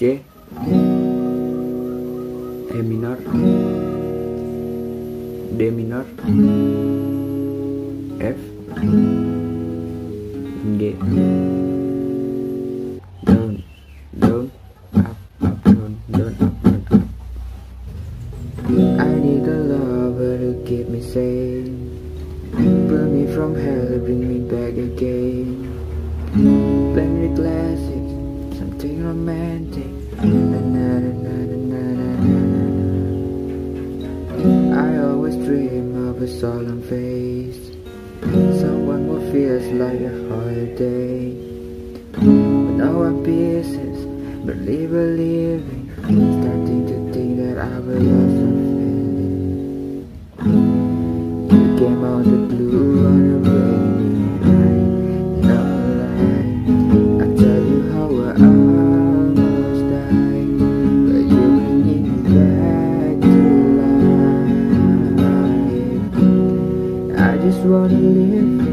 C, E minor, D minor, F, G. Down, down, up, up, down, up, down, up. I need a lover to keep me sane, burn me from hell, bring me back again. Play me the classics, something romantic. Na, na, na, na, na, na, na, na. I always dream of a solemn face, someone who feels like a holiday. With our pieces, barely believing, starting to think that I will lose some feeling. You came out the blue on a rainy night. No lie, I tell you how I almost died, but you bring it back to life. I just wanna live.